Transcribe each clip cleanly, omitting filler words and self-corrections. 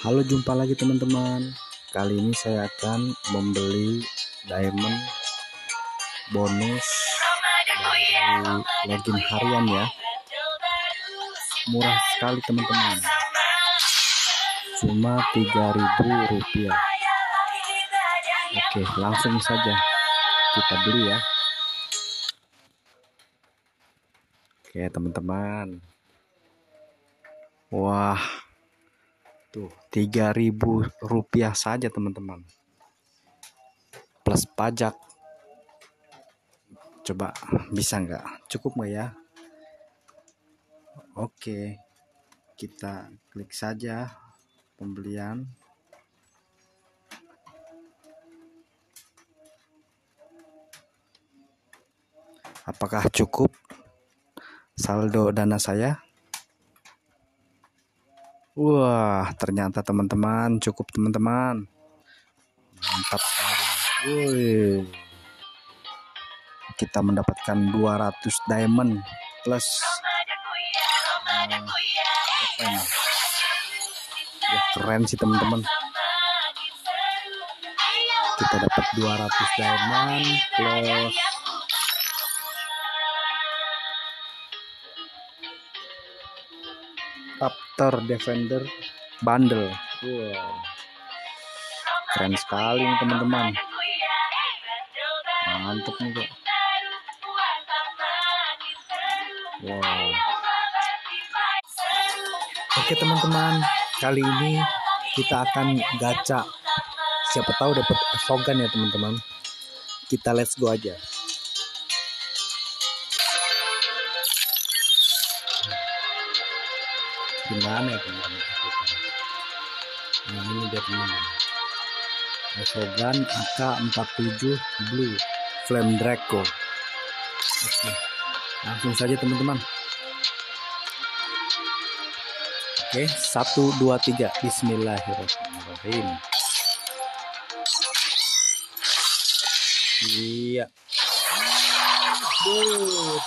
Halo, jumpa lagi teman-teman. Kali ini saya akan membeli diamond bonus dari login harian ya. Murah sekali teman-teman, cuma Rp3.000. Oke, langsung saja kita beli ya. Oke teman-teman, wah tuh Rp3.000 saja teman-teman, plus pajak. Coba bisa nggak, cukup nggak ya? Oke, kita klik saja pembelian. Apakah cukup saldo dana saya? Wah, ternyata teman-teman cukup teman-teman. Mantap sekali. Wih. Kita mendapatkan 200 diamond plus ya, keren sih teman-teman. Kita dapat 200 diamond plus Raptor Defender Bundle. Wow, keren sekali teman-teman, mantap nih kok. Wow. Oke teman-teman, kali ini kita akan gacha. Siapa tahu dapat Evo gun ya teman-teman. Kita let's go aja. Gimana ya teman-teman, nah, ini dia teman-teman, Evo gun AK 47 Blue Flame Draco. Oke, langsung saja teman-teman. Oke, 1 2 3, bismillahirrahmanirrahim. Iya,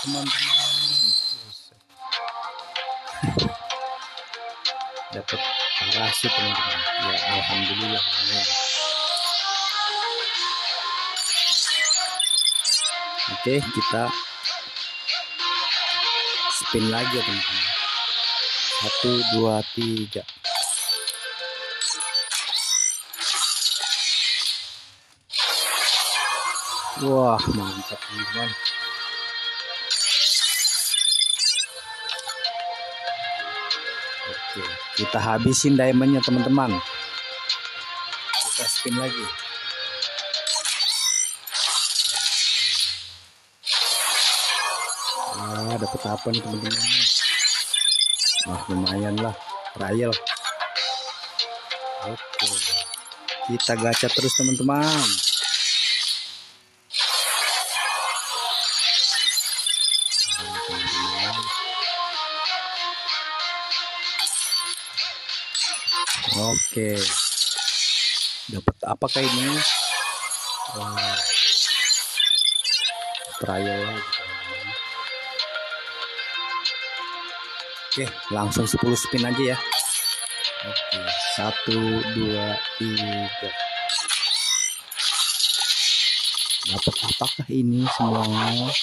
teman-teman dapat parasi teman-teman ya, alhamdulillah. Oke, kita spin lagi ya teman-teman, 1 2 3. Wah, mantap teman-teman. Oke, kita habisin diamondnya teman-teman. Kita spin lagi. Nah, dapat apa nih teman-teman? Nah, lumayan lah, trial. Oke, kita gacha terus teman-teman. Oke, dapat apakah ini? Wah, trial lagi. Oke, langsung 10 spin aja ya. Oke, 1 2 3. Dapat apakah ini semuanya?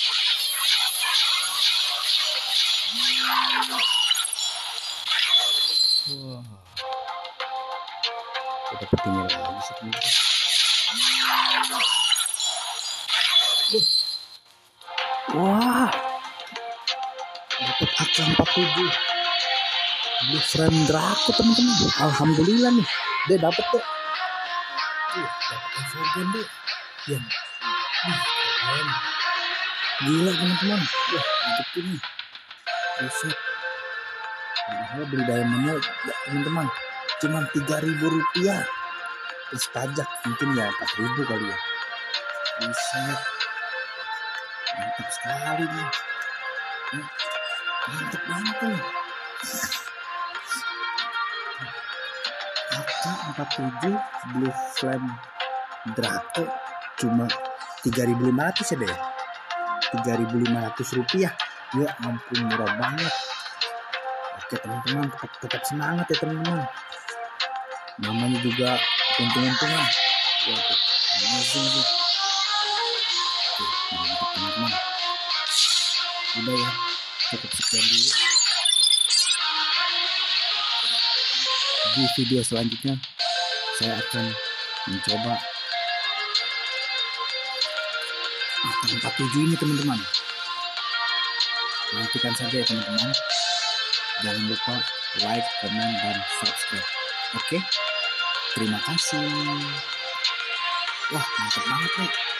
Wah, dapat ini lagi sebenarnya. Wah, dapat AK 47 Blue Flame Draco teman-teman. Alhamdulillah nih, dia dapat tuh. Dapat gun deh. Ya. Gila teman-teman. Wah, mantap ini. Buset. Padahal beli diamondnya ya teman-teman, cuman Rp3.000 plus pajak, mungkin ya 4.000 kali ya. Bisa, mantap sekali nih, mantap banget nih. AK 47 Blue Flame Draco cuma 3.500 ya deh, Rp3.500. Ya ampun, murah banget. Oke teman-teman, tetap semangat ya teman-teman. namanya juga untung-untungan. Waduh, amazing tuh. Mantap teman-teman. Udah ya, cukup sekian dulu. Di video selanjutnya saya akan mencoba AK 47 ini teman-teman. Nantikan saja ya teman-teman. Jangan lupa like, comment, dan subscribe. Oke, terima kasih. Wah, mantap banget nih.